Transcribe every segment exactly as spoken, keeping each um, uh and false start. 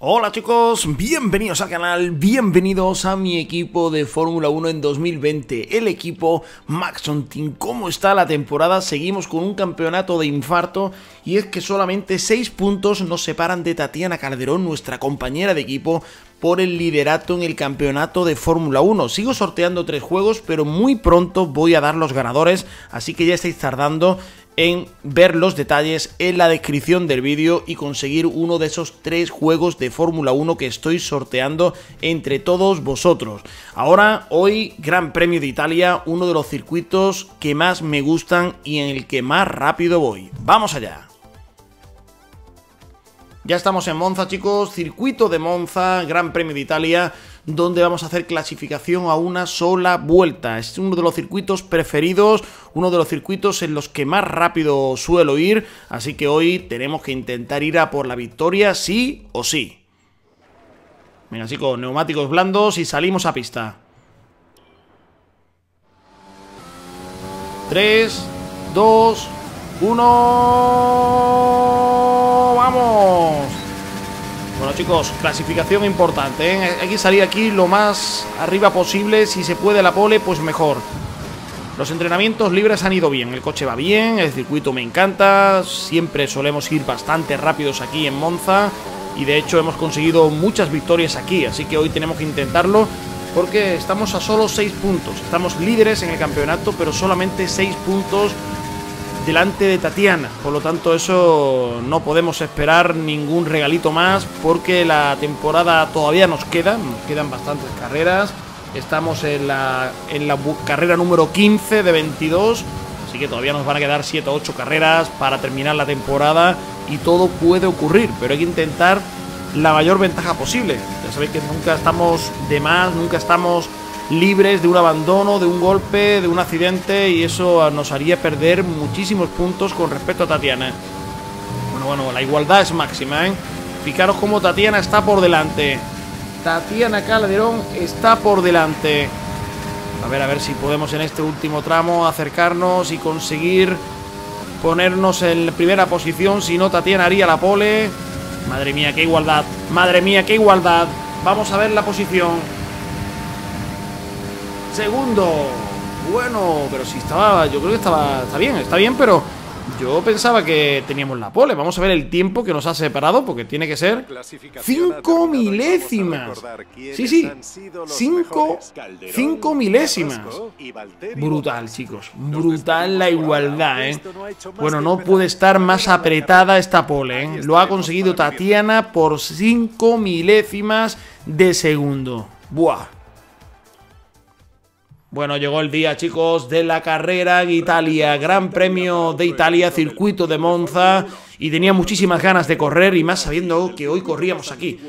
Hola chicos, bienvenidos al canal, bienvenidos a mi equipo de Fórmula uno en dos mil veinte, el equipo Maxon Team. ¿Cómo está la temporada? Seguimos con un campeonato de infarto y es que solamente seis puntos nos separan de Tatiana Calderón, nuestra compañera de equipo, por el liderato en el campeonato de Fórmula uno. Sigo sorteando tres juegos, pero muy pronto voy a dar los ganadores, así que ya estáis tardando en ver los detalles en la descripción del vídeo y conseguir uno de esos tres juegos de Fórmula uno que estoy sorteando entre todos vosotros. Ahora, hoy, Gran Premio de Italia, uno de los circuitos que más me gustan y en el que más rápido voy. ¡Vamos allá! Ya estamos en Monza, chicos, circuito de Monza, Gran Premio de Italia, donde vamos a hacer clasificación a una sola vuelta. Es uno de los circuitos preferidos, uno de los circuitos en los que más rápido suelo ir, así que hoy tenemos que intentar ir a por la victoria sí o sí. Venga, chicos, neumáticos blandos y salimos a pista. tres, dos, uno... ¡Vamos! Bueno chicos, clasificación importante, ¿eh? Hay que salir aquí lo más arriba posible. Si se puede la pole, pues mejor. Los entrenamientos libres han ido bien. El coche va bien, el circuito me encanta. Siempre solemos ir bastante rápidos aquí en Monza. Y de hecho hemos conseguido muchas victorias aquí. Así que hoy tenemos que intentarlo, porque estamos a solo seis puntos. Estamos líderes en el campeonato, pero solamente seis puntos delante de Tatiana, por lo tanto eso no podemos esperar ningún regalito más, porque la temporada todavía nos queda, nos quedan bastantes carreras. Estamos en la, en la carrera número quince de veintidós, así que todavía nos van a quedar siete u ocho carreras para terminar la temporada y todo puede ocurrir, pero hay que intentar la mayor ventaja posible. Ya sabéis que nunca estamos de más, nunca estamos libres de un abandono, de un golpe, de un accidente, y eso nos haría perder muchísimos puntos con respecto a Tatiana. Bueno, bueno, la igualdad es máxima, ¿eh? Fijaros cómo Tatiana está por delante. Tatiana Calderón está por delante. A ver, a ver si podemos en este último tramo acercarnos y conseguir ponernos en primera posición. Si no, Tatiana haría la pole. Madre mía, qué igualdad. Madre mía, qué igualdad. Vamos a ver la posición. Segundo. Bueno, pero si estaba, yo creo que estaba, está bien, está bien, pero yo pensaba que teníamos la pole. Vamos a ver el tiempo que nos ha separado, porque tiene que ser cinco milésimas. Sí, sí, cinco, cinco milésimas. Brutal, chicos, brutal la igualdad, ¿eh? Bueno, no puede estar más apretada esta pole, ¿eh? Lo ha conseguido Tatiana por cinco milésimas de segundo. Buah. Bueno, llegó el día, chicos, de la carrera en Italia, Gran Premio de Italia, circuito de Monza, y tenía muchísimas ganas de correr, y más sabiendo que hoy corríamos aquí.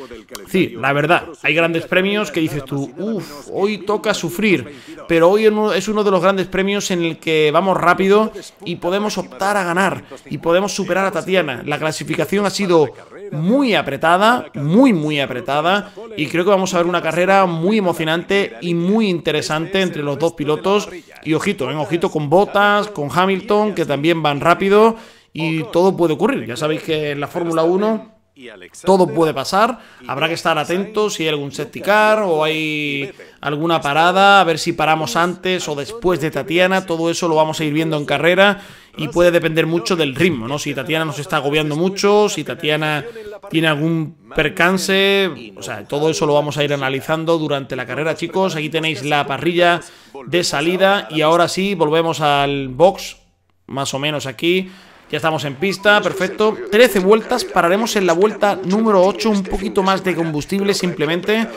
Sí, la verdad, hay grandes premios que dices tú, uff, hoy toca sufrir, pero hoy es uno de los grandes premios en el que vamos rápido y podemos optar a ganar, y podemos superar a Tatiana. La clasificación ha sido muy apretada, muy muy apretada, y creo que vamos a ver una carrera muy emocionante y muy interesante entre los dos pilotos. Y ojito, ¿eh? Ojito con Bottas, con Hamilton, que también van rápido, y todo puede ocurrir. Ya sabéis que en la Fórmula uno todo puede pasar, habrá que estar atentos si hay algún safety car o hay alguna parada, a ver si paramos antes o después de Tatiana. Todo eso lo vamos a ir viendo en carrera y puede depender mucho del ritmo, ¿no? Si Tatiana nos está agobiando mucho, si Tatiana tiene algún percance, o sea, todo eso lo vamos a ir analizando durante la carrera, chicos. Aquí tenéis la parrilla de salida y ahora sí, volvemos al box, más o menos aquí. Ya estamos en pista, perfecto. trece vueltas, pararemos en la vuelta número ocho, un poquito más de combustible simplemente.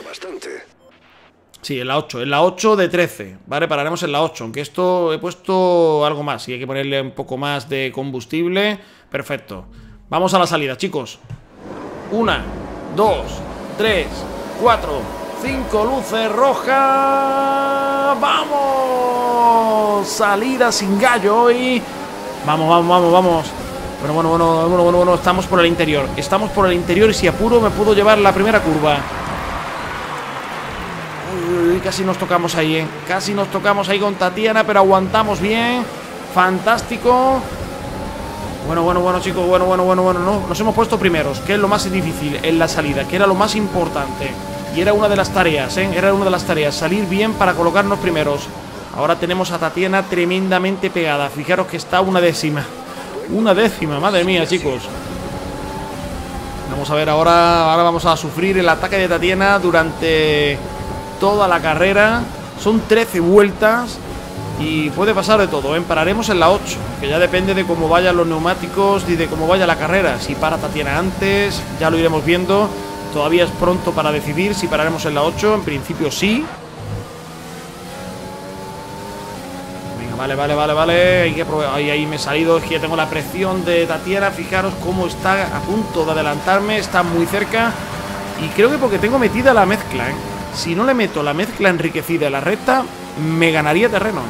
Sí, en la ocho, en la ocho de trece, ¿vale? Pararemos en la ocho, aunque esto he puesto algo más y hay que ponerle un poco más de combustible. Perfecto. Vamos a la salida, chicos. Una, dos, tres, cuatro, cinco luces rojas. ¡Vamos! Salida sin gallo hoy. Vamos, vamos, vamos, vamos. Bueno, bueno, bueno, bueno, bueno, bueno, estamos por el interior. Estamos por el interior y si apuro me puedo llevar la primera curva. Uy, uy, casi nos tocamos ahí, ¿eh? Casi nos tocamos ahí con Tatiana, pero aguantamos bien. Fantástico. Bueno, bueno, bueno, chicos, bueno, bueno, bueno, bueno, no. Nos hemos puesto primeros, que es lo más difícil en la salida, que era lo más importante. Y era una de las tareas, ¿eh? Era una de las tareas, salir bien para colocarnos primeros. Ahora tenemos a Tatiana tremendamente pegada. Fijaros que está una décima. Una décima, madre mía, chicos. Vamos a ver, ahora, ahora vamos a sufrir el ataque de Tatiana durante toda la carrera. Son trece vueltas y puede pasar de todo, ¿eh? Pararemos en la ocho, que ya depende de cómo vayan los neumáticos y de cómo vaya la carrera. Si para Tatiana antes, ya lo iremos viendo. Todavía es pronto para decidir si pararemos en la ocho, en principio sí. Venga, vale, vale, vale, vale. Hay que probar. Ahí, ahí me he salido, es que ya tengo la presión de Tatiana. Fijaros cómo está a punto de adelantarme, está muy cerca. Y creo que porque tengo metida la mezcla, ¿eh? Si no le meto la mezcla enriquecida en la recta, me ganaría terreno.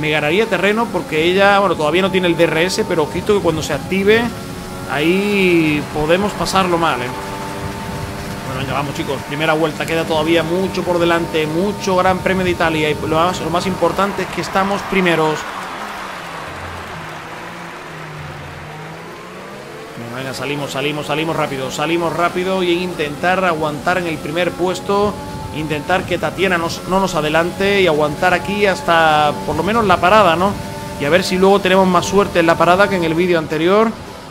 Me ganaría terreno porque ella, bueno, todavía no tiene el D R S, pero ojito que cuando se active, ahí podemos pasarlo mal, ¿eh? Bueno, ya vamos, chicos. Primera vuelta, queda todavía mucho por delante, mucho Gran Premio de Italia. Y lo más, lo más importante es que estamos primeros. Bueno, venga, salimos, salimos, salimos rápido. Salimos rápido y intentar aguantar en el primer puesto. Intentar que Tatiana nos, no nos adelante y aguantar aquí hasta por lo menos la parada, ¿no? Y a ver si luego tenemos más suerte en la parada que en el vídeo anterior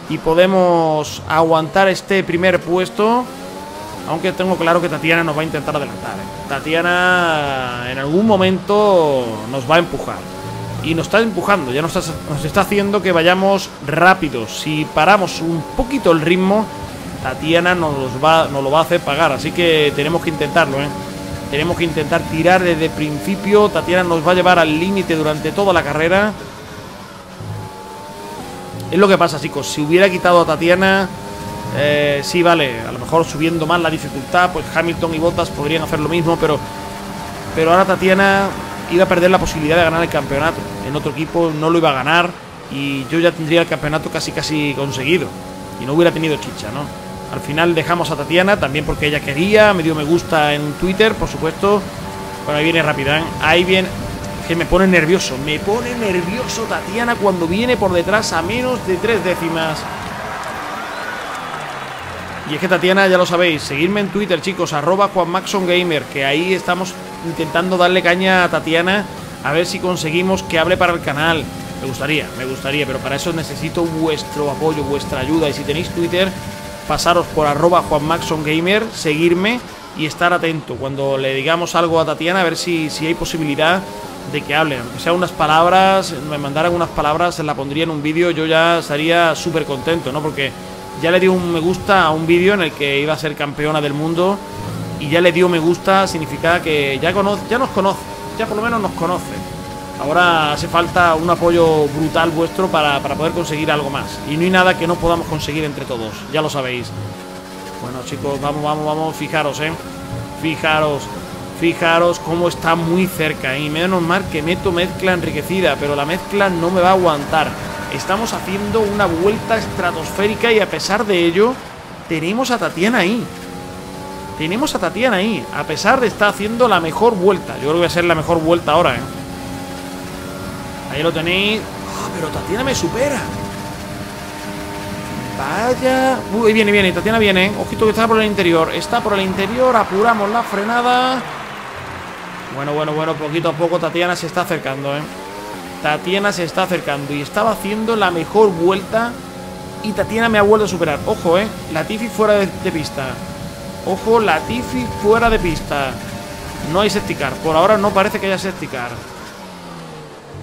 y podemos aguantar este primer puesto. Aunque tengo claro que Tatiana nos va a intentar adelantar, ¿eh? Tatiana en algún momento nos va a empujar. Y nos está empujando, ya nos está, nos está haciendo que vayamos rápido. Si paramos un poquito el ritmo, Tatiana nos, los va, nos lo va a hacer pagar. Así que tenemos que intentarlo, ¿eh? Tenemos que intentar tirar desde el principio. Tatiana nos va a llevar al límite durante toda la carrera. Es lo que pasa, chicos. Si hubiera quitado a Tatiana, eh, sí, vale, a lo mejor subiendo más la dificultad, pues Hamilton y Bottas podrían hacer lo mismo, pero, pero ahora Tatiana iba a perder la posibilidad de ganar el campeonato. En otro equipo no lo iba a ganar y yo ya tendría el campeonato casi casi conseguido y no hubiera tenido chicha, ¿no? Al final dejamos a Tatiana, también porque ella quería, me dio me gusta en Twitter, por supuesto. Bueno, ahí viene rápida, ¿eh? Ahí viene, que me pone nervioso, me pone nervioso Tatiana cuando viene por detrás a menos de tres décimas. Y es que Tatiana, ya lo sabéis, seguidme en Twitter, chicos, arroba juanmaxongamer, que ahí estamos intentando darle caña a Tatiana, a ver si conseguimos que hable para el canal. Me gustaría, me gustaría, pero para eso necesito vuestro apoyo, vuestra ayuda. Y si tenéis Twitter, pasaros por arroba juanmaxongamer, seguirme y estar atento. Cuando le digamos algo a Tatiana, a ver si, si hay posibilidad de que hable. Aunque sea unas palabras, me mandaran unas palabras, se la pondría en un vídeo, yo ya estaría súper contento, ¿no? Porque ya le di un me gusta a un vídeo en el que iba a ser campeona del mundo y ya le dio me gusta, significa que ya, conoce, ya nos conoce, ya por lo menos nos conoce. Ahora hace falta un apoyo brutal vuestro para, para poder conseguir algo más. Y no hay nada que no podamos conseguir entre todos, ya lo sabéis. Bueno, chicos, vamos, vamos, vamos, fijaros, ¿eh? Fijaros, fijaros cómo está muy cerca, ¿eh? Y menos mal que meto mezcla enriquecida, pero la mezcla no me va a aguantar. Estamos haciendo una vuelta estratosférica y a pesar de ello tenemos a Tatiana ahí. Tenemos a Tatiana ahí, a pesar de estar haciendo la mejor vuelta. Yo creo que va a ser la mejor vuelta ahora, ¿eh? Ahí lo tenéis. Oh, pero Tatiana me supera. Vaya. Uy, viene, viene, Tatiana viene. Ojito que está por el interior. Está por el interior, apuramos la frenada. Bueno, bueno, bueno, poquito a poco Tatiana se está acercando, ¿eh? Tatiana se está acercando y estaba haciendo la mejor vuelta y Tatiana me ha vuelto a superar. Ojo, eh, Latifi fuera de, de pista. Ojo, Latifi fuera de pista. No hay safety car, por ahora no parece que haya safety car.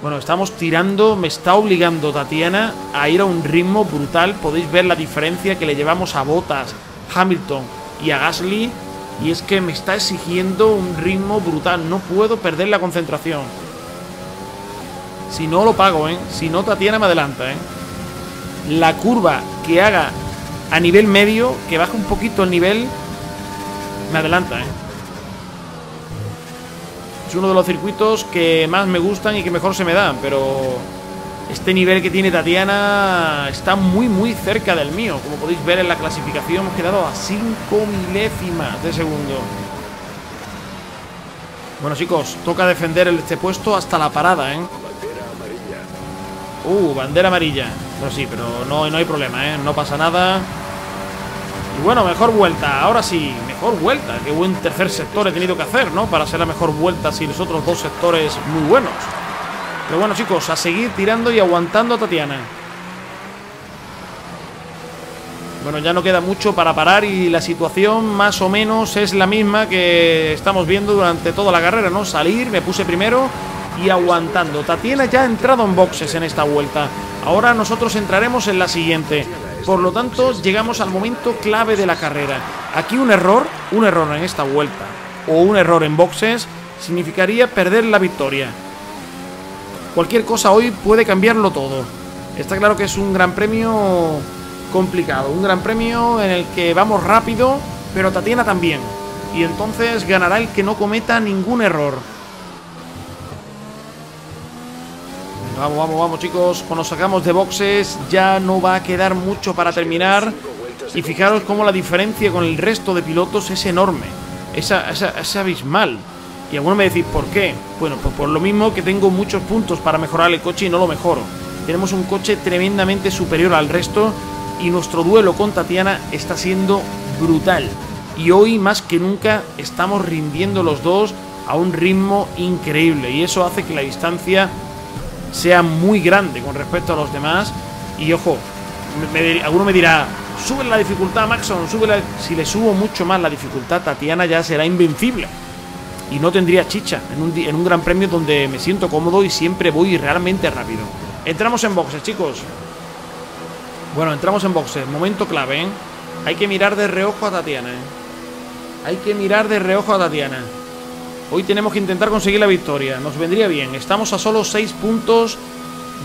Bueno, estamos tirando, me está obligando Tatiana a ir a un ritmo brutal. Podéis ver la diferencia que le llevamos a Bottas, Hamilton y a Gasly. Y es que me está exigiendo un ritmo brutal, no puedo perder la concentración. Si no lo pago, ¿eh? Si no, Tatiana me adelanta, ¿eh? La curva que haga a nivel medio, que baje un poquito el nivel, me adelanta, ¿eh? Es uno de los circuitos que más me gustan y que mejor se me dan, pero este nivel que tiene Tatiana está muy, muy cerca del mío. Como podéis ver en la clasificación, hemos quedado a cinco milésimas de segundo. Bueno, chicos, toca defender este puesto hasta la parada, ¿eh? Uh, bandera amarilla. eso sí, pero no, no hay problema, ¿eh? No pasa nada. Y bueno, mejor vuelta, ahora sí, mejor vuelta. Qué buen tercer sector he tenido que hacer, ¿no? Para hacer la mejor vuelta, si los otros dos sectores muy buenos. Pero bueno, chicos, a seguir tirando y aguantando a Tatiana. Bueno, ya no queda mucho para parar y la situación más o menos es la misma que estamos viendo durante toda la carrera, ¿no? Salir, me puse primero y aguantando. Tatiana ya ha entrado en boxes en esta vuelta. Ahora nosotros entraremos en la siguiente. Por lo tanto, llegamos al momento clave de la carrera. Aquí un error, un error en esta vuelta o un error en boxes significaría perder la victoria. Cualquier cosa hoy puede cambiarlo todo. Está claro que es un gran premio complicado, un gran premio en el que vamos rápido, pero Tatiana también. Y entonces ganará el que no cometa ningún error. Vamos, vamos, vamos, chicos. Cuando sacamos de boxes ya no va a quedar mucho para terminar. Y fijaros cómo la diferencia con el resto de pilotos es enorme. Es, es, es abismal. Y algunos me decís, ¿por qué? Bueno, pues por lo mismo que tengo muchos puntos para mejorar el coche y no lo mejoro. Tenemos un coche tremendamente superior al resto y nuestro duelo con Tatiana está siendo brutal. Y hoy más que nunca estamos rindiendo los dos a un ritmo increíble. Y eso hace que la distancia sea muy grande con respecto a los demás. Y ojo, me, me, alguno me dirá, sube la dificultad, Maxon, sube la... Si le subo mucho más la dificultad, Tatiana ya será invencible y no tendría chicha en un, en un gran premio donde me siento cómodo y siempre voy realmente rápido. Entramos en boxes, chicos. Bueno, entramos en boxes, momento clave, ¿eh? Hay que mirar de reojo a Tatiana, ¿eh? Hay que mirar de reojo a Tatiana. Hoy tenemos que intentar conseguir la victoria. Nos vendría bien. Estamos a solo seis puntos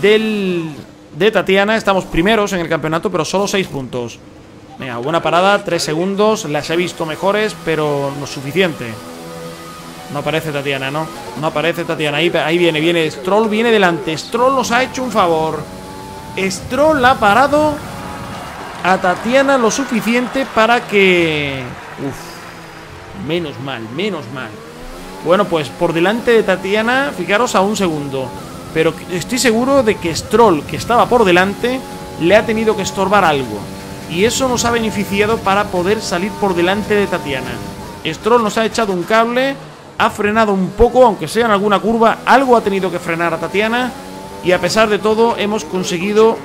del, de Tatiana. Estamos primeros en el campeonato, pero solo seis puntos. Venga, buena parada. Tres segundos. Las he visto mejores, pero no suficiente. No aparece Tatiana, ¿no? No aparece Tatiana. Ahí, ahí viene, viene. Stroll viene delante. Stroll nos ha hecho un favor. Stroll ha parado a Tatiana lo suficiente para que... Uf. Menos mal, menos mal. Bueno, pues por delante de Tatiana, fijaros a un segundo. Pero estoy seguro de que Stroll, que estaba por delante, le ha tenido que estorbar algo. Y eso nos ha beneficiado para poder salir por delante de Tatiana. Stroll nos ha echado un cable, ha frenado un poco, aunque sea en alguna curva, algo ha tenido que frenar a Tatiana. Y a pesar de todo, hemos conseguido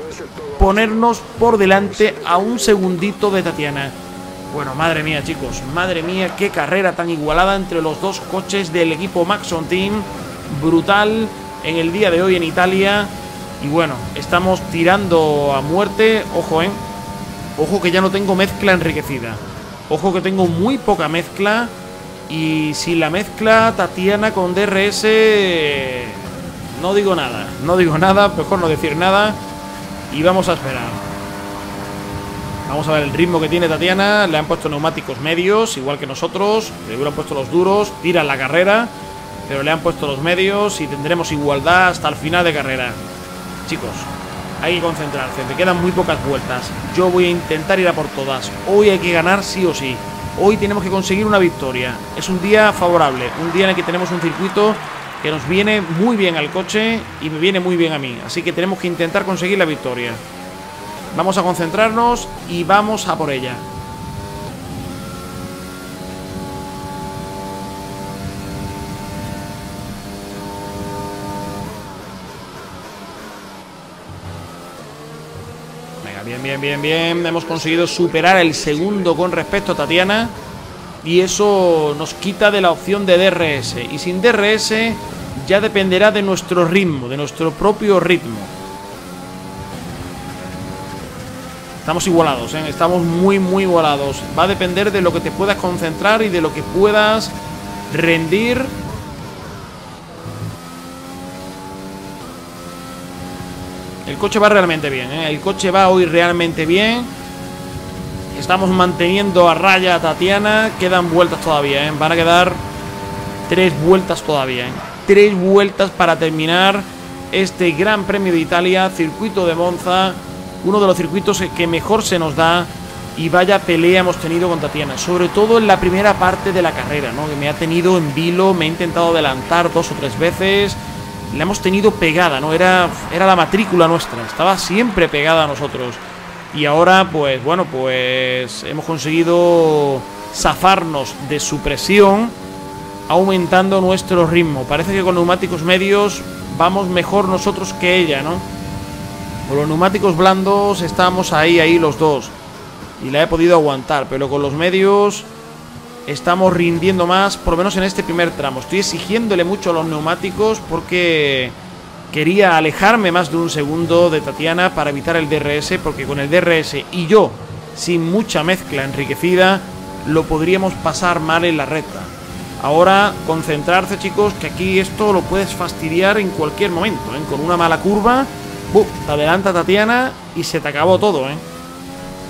ponernos por delante a un segundito de Tatiana. Bueno, madre mía, chicos, madre mía, qué carrera tan igualada entre los dos coches del equipo Maxon Team. Brutal en el día de hoy en Italia. Y bueno, estamos tirando a muerte. Ojo, eh. Ojo que ya no tengo mezcla enriquecida. Ojo que tengo muy poca mezcla. Y si la mezcla Tatiana con D R S... No digo nada, no digo nada, mejor no decir nada. Y vamos a esperar. Vamos a ver el ritmo que tiene Tatiana. Le han puesto neumáticos medios, igual que nosotros. Le hubieran puesto los duros, tiran la carrera, pero le han puesto los medios y tendremos igualdad hasta el final de carrera. Chicos, hay que concentrarse. Te quedan muy pocas vueltas. Yo voy a intentar ir a por todas. Hoy hay que ganar sí o sí. Hoy tenemos que conseguir una victoria. Es un día favorable, un día en el que tenemos un circuito que nos viene muy bien al coche y me viene muy bien a mí. Así que tenemos que intentar conseguir la victoria. Vamos a concentrarnos y vamos a por ella. Venga, bien, bien, bien, bien. Hemos conseguido superar el segundo con respecto a Tatiana. Y eso nos quita de la opción de D R S. Y sin D R S ya dependerá de nuestro ritmo, de nuestro propio ritmo. Estamos igualados, ¿eh? Estamos muy, muy igualados. Va a depender de lo que te puedas concentrar y de lo que puedas rendir. El coche va realmente bien, ¿eh? El coche va hoy realmente bien. Estamos manteniendo a raya a Tatiana. Quedan vueltas todavía, ¿eh? Van a quedar tres vueltas todavía, ¿eh? Tres vueltas para terminar este Gran Premio de Italia, circuito de Monza. Uno de los circuitos que mejor se nos da. Y vaya pelea hemos tenido con Tatiana, sobre todo en la primera parte de la carrera, ¿no? Que me ha tenido en vilo, me ha intentado adelantar dos o tres veces. la hemos tenido pegada, ¿no? Era, era la matrícula nuestra, estaba siempre pegada a nosotros. Y ahora, pues bueno, pues hemos conseguido zafarnos de su presión, aumentando nuestro ritmo. Parece que con neumáticos medios vamos mejor nosotros que ella, ¿no? Con los neumáticos blandos estamos ahí, ahí los dos, y la he podido aguantar, pero con los medios estamos rindiendo más, por lo menos en este primer tramo. Estoy exigiéndole mucho a los neumáticos porque quería alejarme más de un segundo de Tatiana para evitar el D R S, porque con el D R S y yo sin mucha mezcla enriquecida lo podríamos pasar mal en la recta. Ahora concentrarse, chicos, que aquí esto lo puedes fastidiar en cualquier momento, ¿eh? Con una mala curva, ¡buf!, te adelanta Tatiana y se te acabó todo, ¿eh?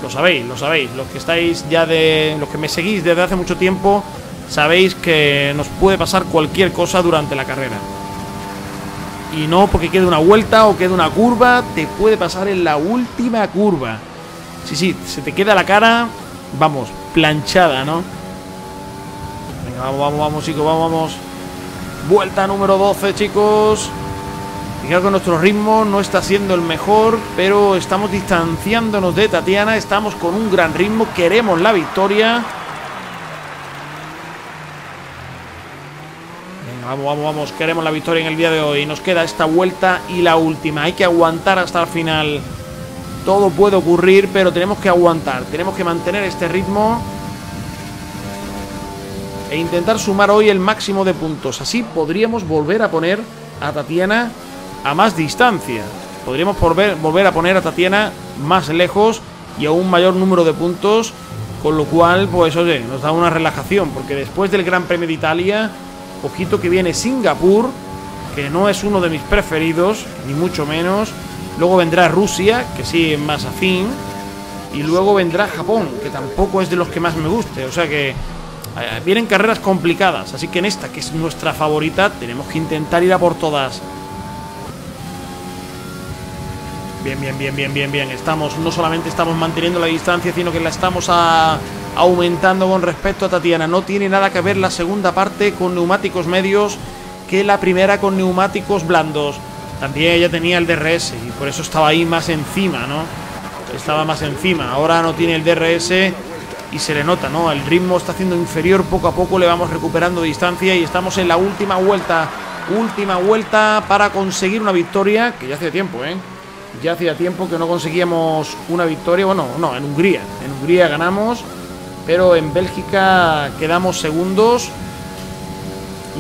Lo sabéis, lo sabéis, los que estáis ya de... los que me seguís desde hace mucho tiempo sabéis que nos puede pasar cualquier cosa durante la carrera. Y no porque quede una vuelta o quede una curva, te puede pasar en la última curva. Sí, sí, se te queda la cara, vamos, planchada, ¿no? Venga, vamos, vamos, vamos, chicos, vamos, vamos. Vuelta número doce, chicos. Fijaos que nuestro ritmo no está siendo el mejor, pero estamos distanciándonos de Tatiana, estamos con un gran ritmo, queremos la victoria. Vamos, vamos, vamos, queremos la victoria en el día de hoy. Nos queda esta vuelta y la última. Hay que aguantar hasta el final. Todo puede ocurrir, pero tenemos que aguantar. Tenemos que mantener este ritmo e intentar sumar hoy el máximo de puntos. Así podríamos volver a poner a Tatiana a más distancia. Podríamos volver, volver a poner a Tatiana más lejos y a un mayor número de puntos. Con lo cual, pues oye, nos da una relajación, porque después del Gran Premio de Italia... ojito que viene Singapur, que no es uno de mis preferidos, ni mucho menos. Luego vendrá Rusia, que sí es más afín. Y luego vendrá Japón, que tampoco es de los que más me guste. O sea que eh, vienen carreras complicadas. Así que en esta, que es nuestra favorita, tenemos que intentar ir a por todas. Bien, bien, bien, bien, bien, bien. Estamos, no solamente estamos manteniendo la distancia, sino que la estamos a... aumentando con respecto a Tatiana. No tiene nada que ver la segunda parte con neumáticos medios que la primera con neumáticos blandos. También ella tenía el D R S y por eso estaba ahí más encima, ¿no? Estaba más encima. Ahora no tiene el D R S y se le nota, ¿no? El ritmo está siendo inferior, poco a poco le vamos recuperando distancia y estamos en la última vuelta. Última vuelta para conseguir una victoria, que ya hacía tiempo, ¿eh? Ya hacía tiempo que no conseguíamos una victoria. Bueno, no, en Hungría. En Hungría ganamos, pero en Bélgica quedamos segundos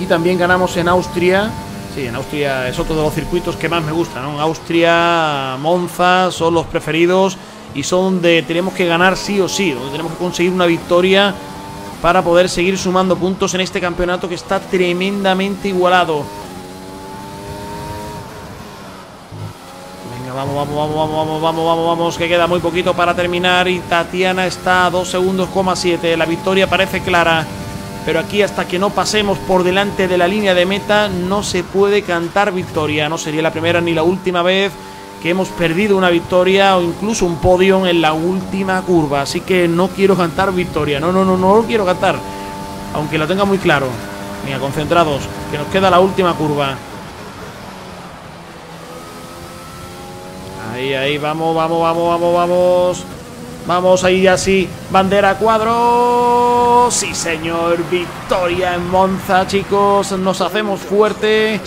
y también ganamos en Austria. Sí, en Austria es otro de los circuitos que más me gustan, ¿no? Austria, Monza son los preferidos y son donde tenemos que ganar sí o sí, donde tenemos que conseguir una victoria para poder seguir sumando puntos en este campeonato que está tremendamente igualado. Vamos, vamos, vamos, vamos, vamos, vamos, vamos, que queda muy poquito para terminar y Tatiana está a dos segundos coma siete. La victoria parece clara, pero aquí hasta que no pasemos por delante de la línea de meta no se puede cantar victoria. No sería la primera ni la última vez que hemos perdido una victoria o incluso un podio en la última curva. Así que no quiero cantar victoria, no, no, no, no lo quiero cantar, aunque lo tenga muy claro. Mira, concentrados, que nos queda la última curva. Ahí, ahí, vamos, vamos, vamos, vamos, vamos. Vamos, ahí, así. Bandera cuadro. Sí, señor. Victoria en Monza, chicos. Nos hacemos fuerte.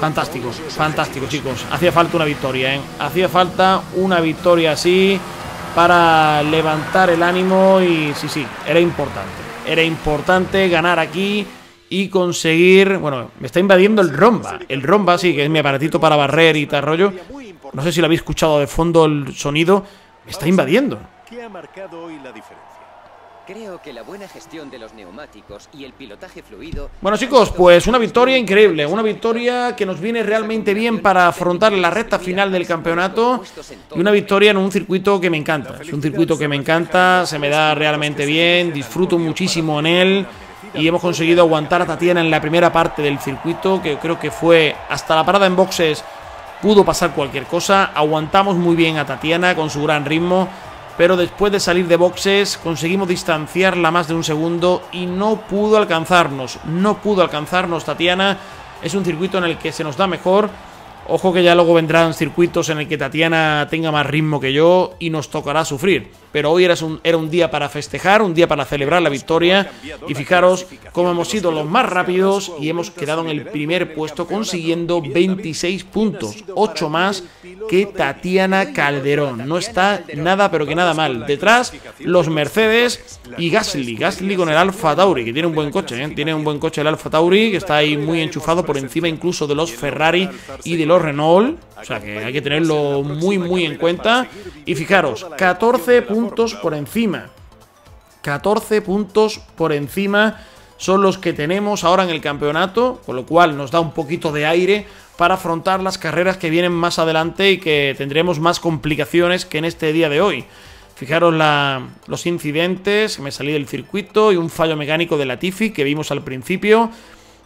Fantástico, fantástico, chicos. Hacía falta una victoria, ¿eh? Hacía falta una victoria así para levantar el ánimo y sí, sí, era importante. Era importante ganar aquí y conseguir... Bueno, me está invadiendo el Romba. El Romba, sí, que es mi aparatito para barrer y tal rollo. No sé si lo habéis escuchado de fondo el sonido. Me está invadiendo. ¿Qué ha marcado hoy la diferencia? Creo que la buena gestión de los neumáticos y el pilotaje fluido... Bueno, chicos, pues una victoria increíble. Una victoria que nos viene realmente bien para afrontar la recta final del campeonato. Y una victoria en un circuito que me encanta. Es un circuito que me encanta, se me da realmente bien, disfruto muchísimo en él. Y hemos conseguido aguantar a Tatiana en la primera parte del circuito, que creo que fue hasta la parada en boxes. Pudo pasar cualquier cosa, aguantamos muy bien a Tatiana con su gran ritmo, pero después de salir de boxes conseguimos distanciarla más de un segundo y no pudo alcanzarnos, no pudo alcanzarnos Tatiana, es un circuito en el que se nos da mejor. Ojo que ya luego vendrán circuitos en el que Tatiana tenga más ritmo que yo y nos tocará sufrir. Pero hoy era un, era un día para festejar, un día para celebrar la victoria. Y fijaros cómo hemos sido los más rápidos y hemos quedado en el primer puesto consiguiendo veintiséis puntos. ocho más que Tatiana Calderón. No está nada pero que nada mal. Detrás los Mercedes y Gasly. Gasly con el Alfa Tauri, que tiene un buen coche. ¿eh? Tiene un buen coche el Alfa Tauri, que está ahí muy enchufado por encima incluso de los Ferrari y de los Renault. O sea que hay que tenerlo muy muy en cuenta. Y fijaros, catorce puntos por encima. catorce puntos por encima son los que tenemos ahora en el campeonato, con lo cual nos da un poquito de aire para afrontar las carreras que vienen más adelante y que tendremos más complicaciones que en este día de hoy. Fijaros la, los incidentes, me salí del circuito y un fallo mecánico de Latifi que vimos al principio.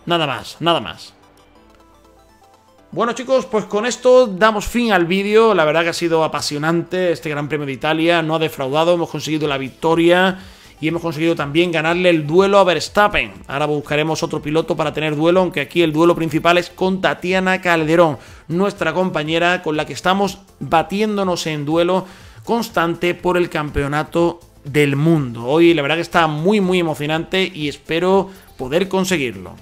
Nada más, nada más. Bueno chicos, pues con esto damos fin al vídeo. La verdad que ha sido apasionante este Gran Premio de Italia, no ha defraudado, hemos conseguido la victoria y hemos conseguido también ganarle el duelo a Verstappen. Ahora buscaremos otro piloto para tener duelo, aunque aquí el duelo principal es con Tatiana Calderón, nuestra compañera con la que estamos batiéndonos en duelo constante por el campeonato del mundo. Hoy la verdad que está muy muy emocionante y espero poder conseguirlo.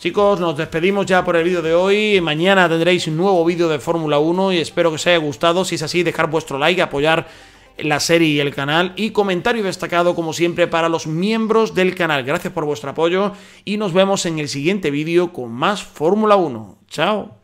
Chicos, nos despedimos ya por el vídeo de hoy. Mañana tendréis un nuevo vídeo de Fórmula uno y espero que os haya gustado. Si es así, dejar vuestro like, apoyar la serie y el canal. Y comentario destacado, como siempre, para los miembros del canal. Gracias por vuestro apoyo y nos vemos en el siguiente vídeo con más Fórmula uno. Chao.